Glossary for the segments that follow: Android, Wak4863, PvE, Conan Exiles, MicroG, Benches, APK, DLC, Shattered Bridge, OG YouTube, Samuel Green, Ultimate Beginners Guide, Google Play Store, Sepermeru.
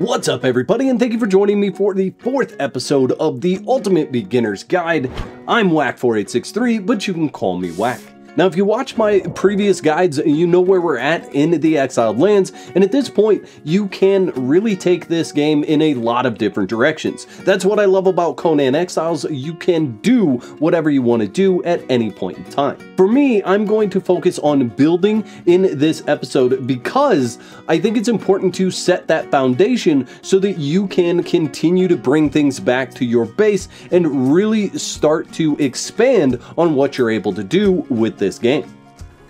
What's up, everybody, and thank you for joining me for the fourth episode of the Ultimate Beginner's Guide. I'm Wak4863, but you can call me Wak. Now, if you watch my previous guides, you know where we're at in the Exiled Lands, and at this point, you can really take this game in a lot of different directions. That's what I love about Conan Exiles. You can do whatever you want to do at any point in time. For me, I'm going to focus on building in this episode because I think it's important to set that foundation so that you can continue to bring things back to your base and really start to expand on what you're able to do with this game.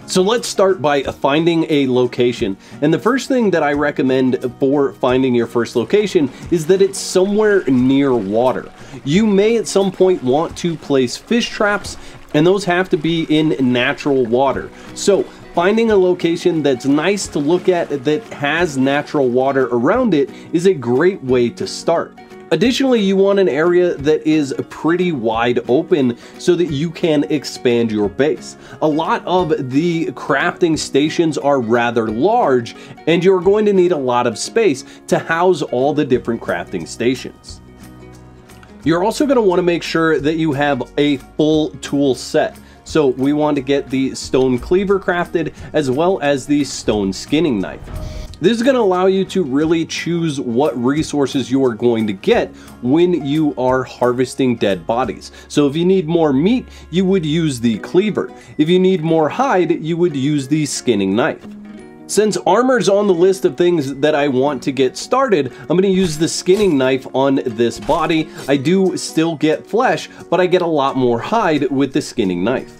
So let's start by finding a location. And the first thing that I recommend for finding your first location is that it's somewhere near water. You may at some point want to place fish traps, and those have to be in natural water. So finding a location that's nice to look at that has natural water around it is a great way to start. Additionally, you want an area that is pretty wide open so that you can expand your base. A lot of the crafting stations are rather large, and you're going to need a lot of space to house all the different crafting stations. You're also going to want to make sure that you have a full tool set. So we want to get the stone cleaver crafted as well as the stone skinning knife. This is going to allow you to really choose what resources you are going to get when you are harvesting dead bodies. So if you need more meat, you would use the cleaver. If you need more hide, you would use the skinning knife. Since armor's on the list of things that I want to get started, I'm going to use the skinning knife on this body. I do still get flesh, but I get a lot more hide with the skinning knife.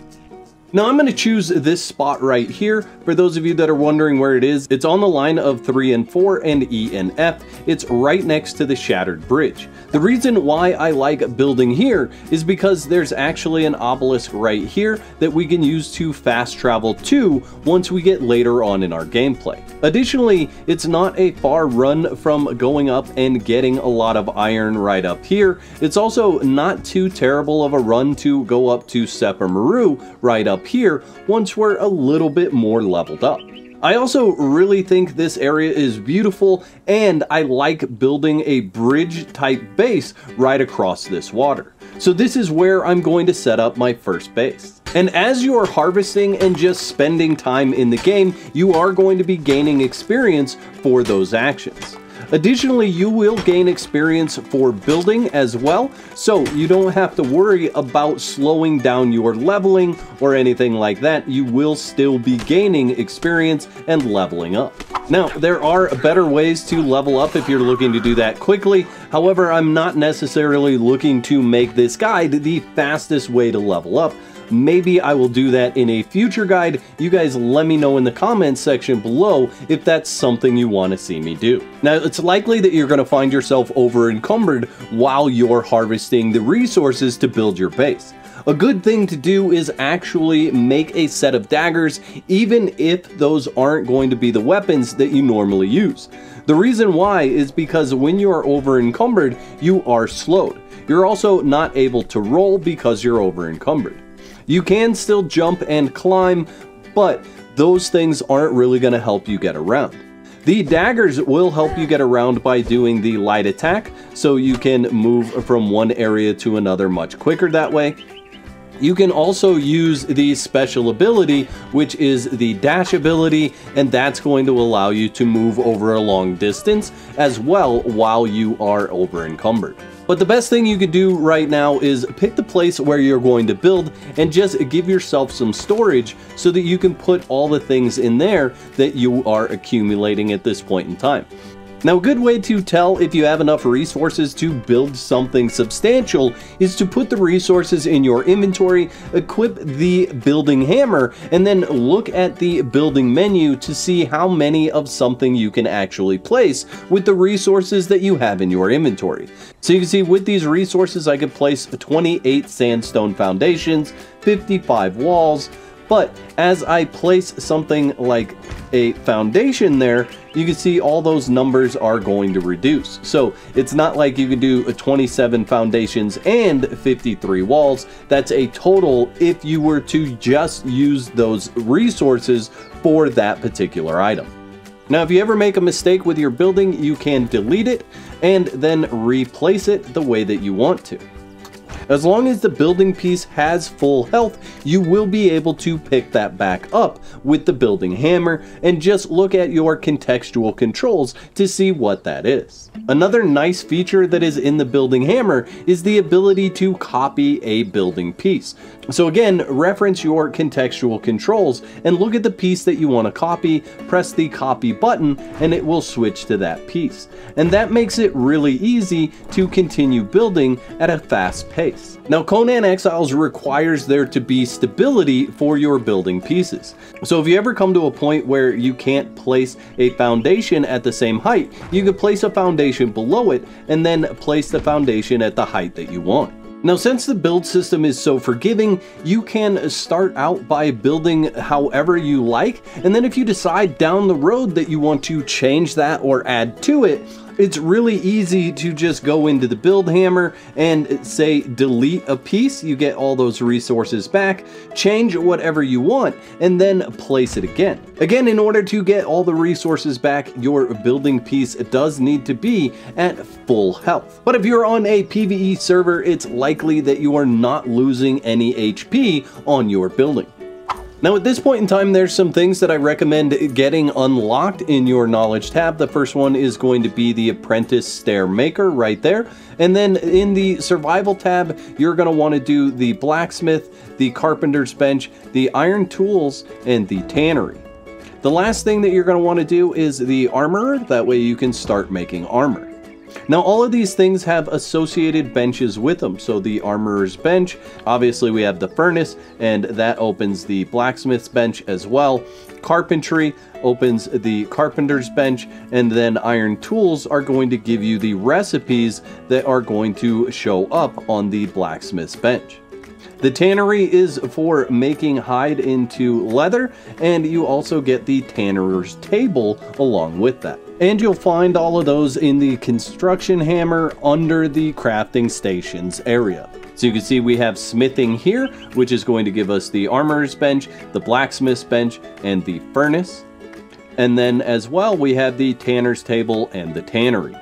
Now I'm going to choose this spot right here. For those of you that are wondering where it is, it's on the line of 3 and 4 and E and F. It's right next to the Shattered Bridge. The reason why I like building here is because there's actually an obelisk right here that we can use to fast travel to once we get later on in our gameplay. Additionally, it's not a far run from going up and getting a lot of iron right up here. It's also not too terrible of a run to go up to Sepermeru right up here once we're a little bit more leveled up. I also really think this area is beautiful, and I like building a bridge type base right across this water. So this is where I'm going to set up my first base. And as you are harvesting and just spending time in the game, you are going to be gaining experience for those actions. Additionally, you will gain experience for building as well, so you don't have to worry about slowing down your leveling or anything like that. You will still be gaining experience and leveling up. Now, there are better ways to level up if you're looking to do that quickly. However, I'm not necessarily looking to make this guide the fastest way to level up. Maybe I will do that in a future guide. You guys let me know in the comments section below if that's something you want to see me do. Now, it's likely that you're going to find yourself over encumbered while you're harvesting the resources to build your base. A good thing to do is actually make a set of daggers, even if those aren't going to be the weapons that you normally use. The reason why is because when you are over encumbered, you are slowed. You're also not able to roll because you're over encumbered. You can still jump and climb, but those things aren't really going to help you get around. The daggers will help you get around by doing the light attack, so you can move from one area to another much quicker that way. You can also use the special ability, which is the dash ability, and that's going to allow you to move over a long distance as well while you are over encumbered. But the best thing you could do right now is pick the place where you're going to build and just give yourself some storage so that you can put all the things in there that you are accumulating at this point in time. Now, a good way to tell if you have enough resources to build something substantial is to put the resources in your inventory, equip the building hammer, and then look at the building menu to see how many of something you can actually place with the resources that you have in your inventory. So you can see with these resources, I could place 28 sandstone foundations, 55 walls, but as I place something like a foundation there, you can see all those numbers are going to reduce. So it's not like you can do 27 foundations and 53 walls. That's a total if you were to just use those resources for that particular item. Now, if you ever make a mistake with your building, you can delete it and then replace it the way that you want to. As long as the building piece has full health, you will be able to pick that back up with the building hammer, and just look at your contextual controls to see what that is. Another nice feature that is in the building hammer is the ability to copy a building piece. So again, reference your contextual controls and look at the piece that you want to copy, press the copy button, and it will switch to that piece. And that makes it really easy to continue building at a fast pace. Now, Conan Exiles requires there to be stability for your building pieces. So if you ever come to a point where you can't place a foundation at the same height, you could place a foundation below it and then place the foundation at the height that you want. Now, since the build system is so forgiving, you can start out by building however you like, and then if you decide down the road that you want to change that or add to it, it's really easy to just go into the build hammer and say delete a piece. You get all those resources back, change whatever you want, and then place it again. Again, in order to get all the resources back, your building piece does need to be at full health. But if you're on a PvE server, it's likely that you are not losing any HP on your building. Now, at this point in time, there's some things that I recommend getting unlocked in your knowledge tab. The first one is going to be the apprentice stair maker right there. And then in the survival tab, you're going to want to do the blacksmith, the carpenter's bench, the iron tools, and the tannery. The last thing that you're going to want to do is the armorer. That way you can start making armor. Now, all of these things have associated benches with them. So the armorer's bench, obviously we have the furnace, and that opens the blacksmith's bench as well. Carpentry opens the carpenter's bench, and then iron tools are going to give you the recipes that are going to show up on the blacksmith's bench. The tannery is for making hide into leather, and you also get the tannerer's table along with that. And you'll find all of those in the construction hammer under the crafting stations area. So you can see we have smithing here, which is going to give us the armorer's bench, the blacksmith's bench, and the furnace. And then as well, we have the tanner's table and the tannery.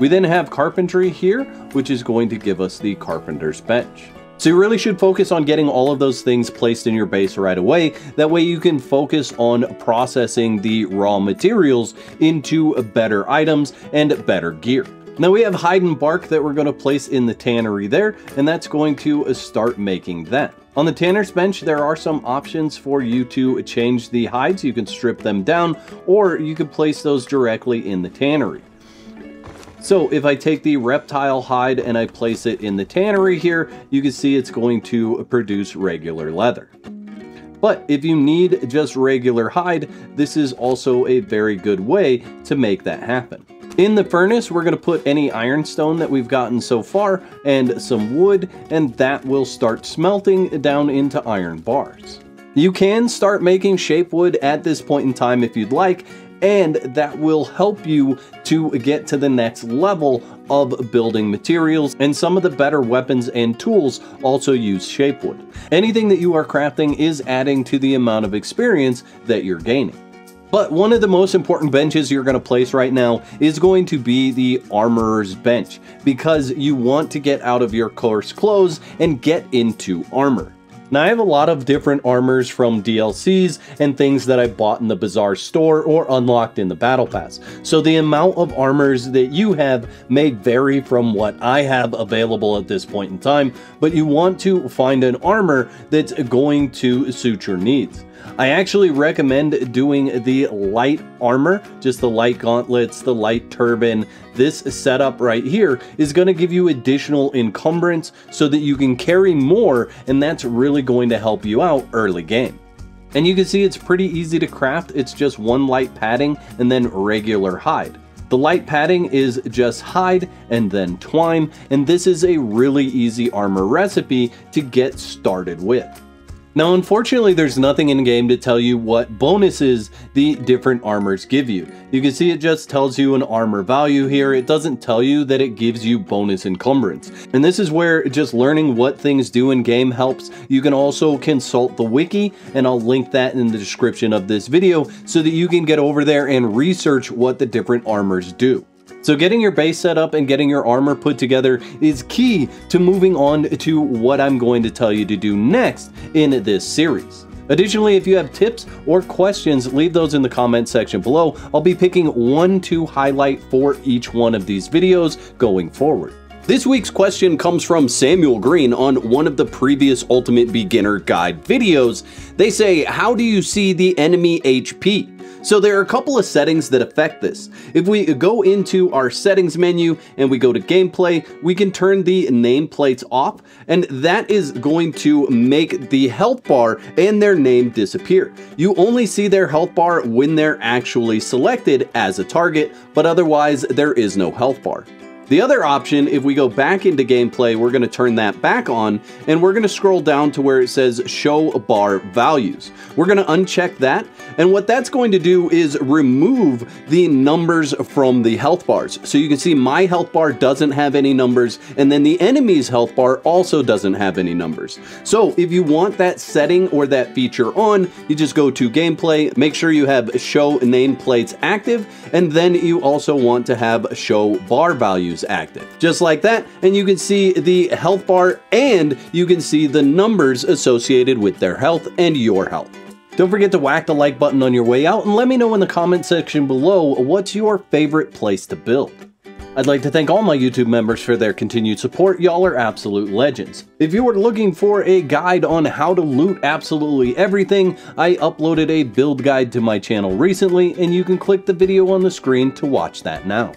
We then have carpentry here, which is going to give us the carpenter's bench. So you really should focus on getting all of those things placed in your base right away. That way you can focus on processing the raw materials into better items and better gear. Now we have hide and bark that we're going to place in the tannery there, and that's going to start making that. On the tanner's bench, there are some options for you to change the hides. You can strip them down, or you can place those directly in the tannery. So if I take the reptile hide and I place it in the tannery here, you can see it's going to produce regular leather. But if you need just regular hide, this is also a very good way to make that happen. In the furnace, we're going to put any ironstone that we've gotten so far and some wood, and that will start smelting down into iron bars. You can start making shapewood at this point in time if you'd like, and that will help you to get to the next level of building materials, and some of the better weapons and tools also use shapewood. Anything that you are crafting is adding to the amount of experience that you're gaining. But one of the most important benches you're going to place right now is going to be the armorer's bench, because you want to get out of your coarse clothes and get into armor. Now, I have a lot of different armors from DLCs and things that I bought in the Bazaar store or unlocked in the Battle Pass. So the amount of armors that you have may vary from what I have available at this point in time, but you want to find an armor that's going to suit your needs. I actually recommend doing the light armor, just the light gauntlets, the light turban. This setup right here is going to give you additional encumbrance so that you can carry more, and that's really going to help you out early game. And you can see it's pretty easy to craft. It's just one light padding and then regular hide. The light padding is just hide and then twine, and this is a really easy armor recipe to get started with. Now, unfortunately, there's nothing in game to tell you what bonuses the different armors give you. You can see it just tells you an armor value here. It doesn't tell you that it gives you bonus encumbrance. And this is where just learning what things do in game helps. You can also consult the wiki, and I'll link that in the description of this video so that you can get over there and research what the different armors do. So getting your base set up and getting your armor put together is key to moving on to what I'm going to tell you to do next in this series. Additionally, if you have tips or questions, leave those in the comment section below. I'll be picking one to highlight for each one of these videos going forward. This week's question comes from Samuel Green on one of the previous Ultimate Beginner Guide videos. They say, how do you see the enemy HP? So there are a couple of settings that affect this. If we go into our settings menu and we go to gameplay, we can turn the nameplates off, and that is going to make the health bar and their name disappear. You only see their health bar when they're actually selected as a target, but otherwise there is no health bar. The other option, if we go back into gameplay, we're going to turn that back on, and we're going to scroll down to where it says show bar values. We're going to uncheck that, and what that's going to do is remove the numbers from the health bars. So you can see my health bar doesn't have any numbers, and then the enemy's health bar also doesn't have any numbers. So if you want that setting or that feature on, you just go to gameplay, make sure you have show nameplates active, and then you also want to have show bar values active, just like that, and you can see the health bar and you can see the numbers associated with their health and your health. Don't forget to whack the like button on your way out, and let me know in the comment section below what's your favorite place to build. I'd like to thank all my YouTube members for their continued support. Y'all are absolute legends. If you are looking for a guide on how to loot absolutely everything, I uploaded a build guide to my channel recently, and you can click the video on the screen to watch that now.